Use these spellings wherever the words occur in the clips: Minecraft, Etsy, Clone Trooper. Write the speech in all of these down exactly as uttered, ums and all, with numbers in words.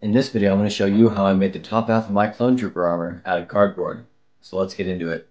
In this video, I'm going to show you how I made the top half of my Clone Trooper armor out of cardboard. So let's get into it.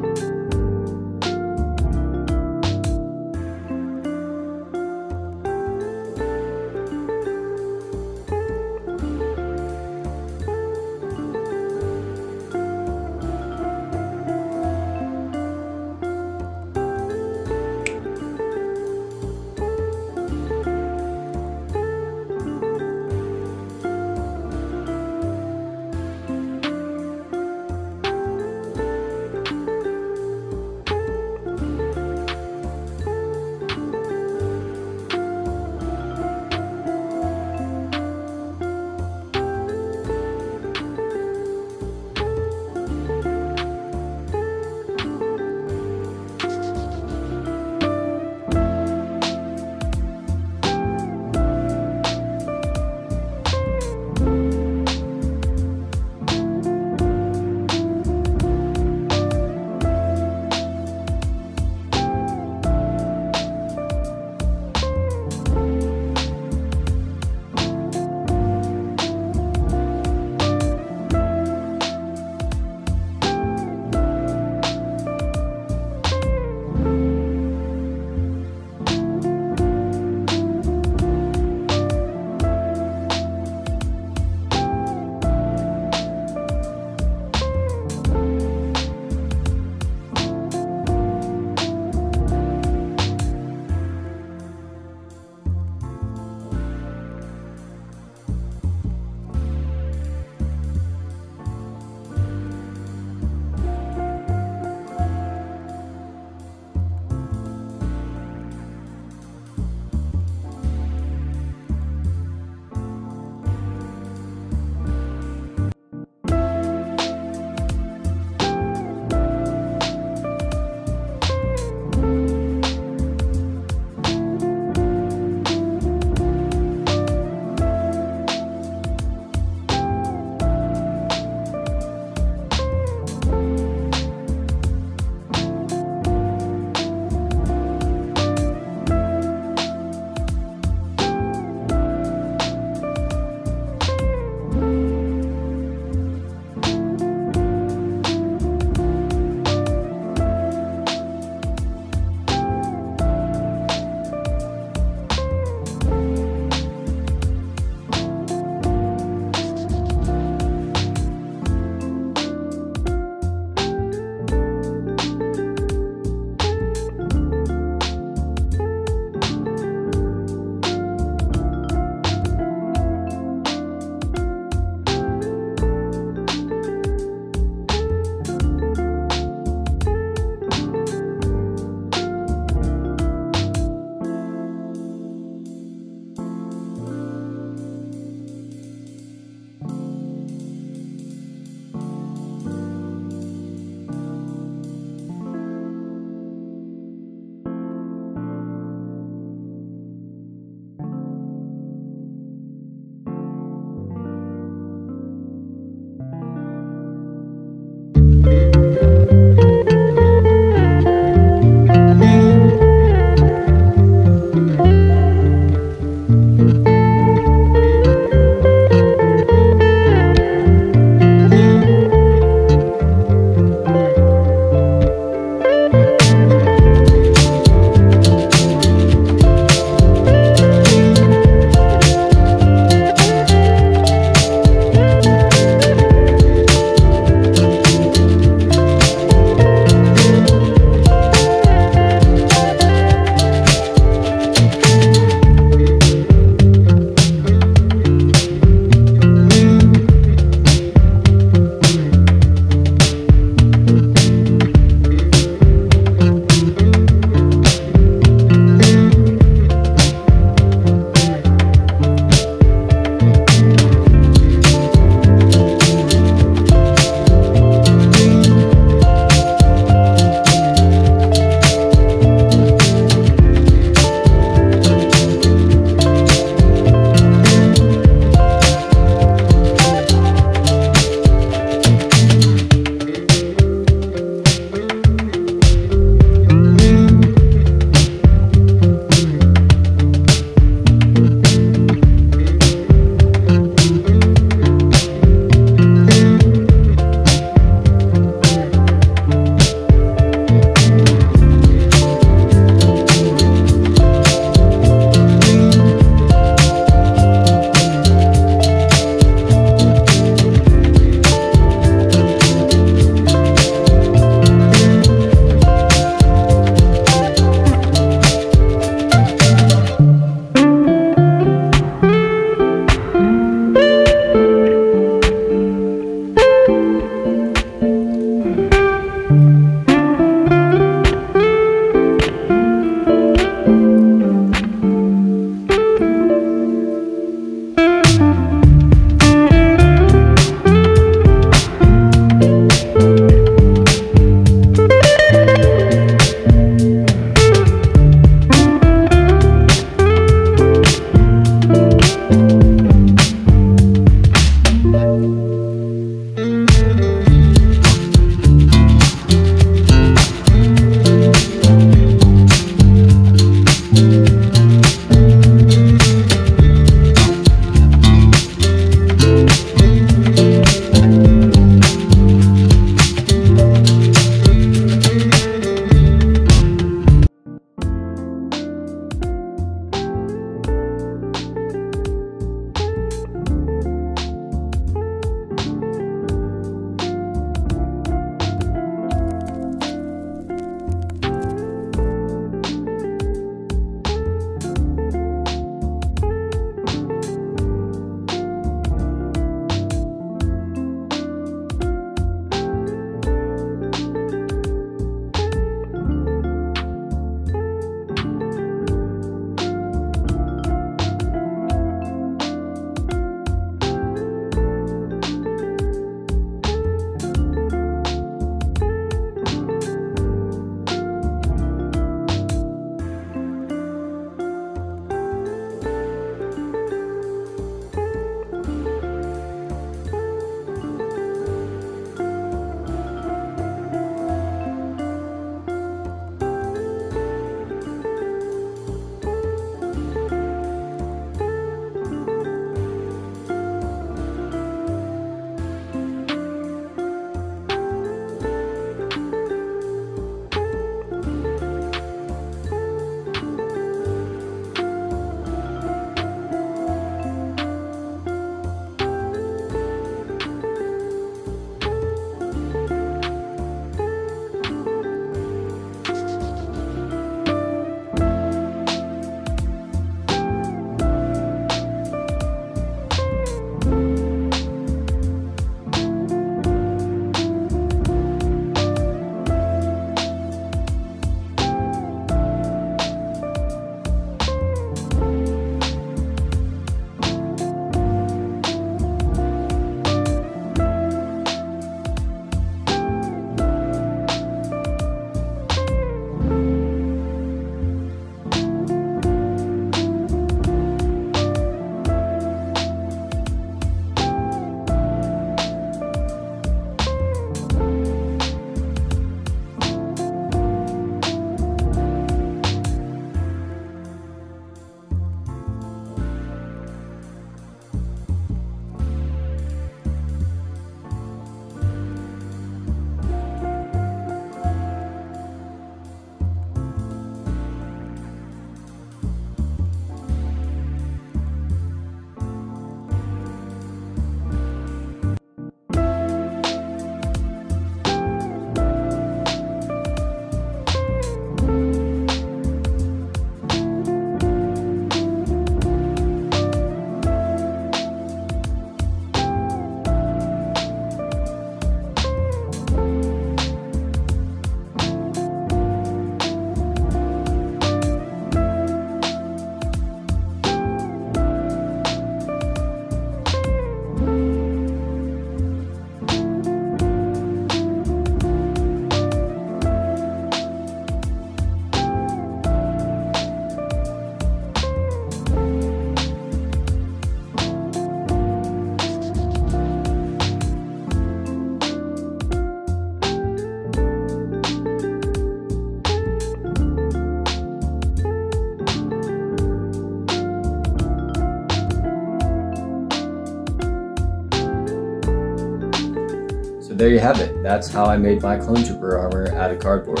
there you have it. That's how I made my Clone Trooper armor out of cardboard.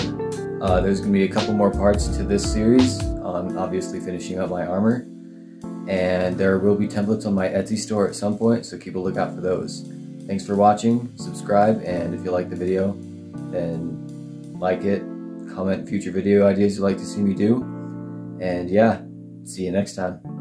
Uh, there's going to be a couple more parts to this series on obviously finishing up my armor. And there will be templates on my Etsy store at some point, so keep a lookout for those. Thanks for watching, subscribe, and if you like the video, then like it, comment future video ideas you'd like to see me do, and yeah, see you next time.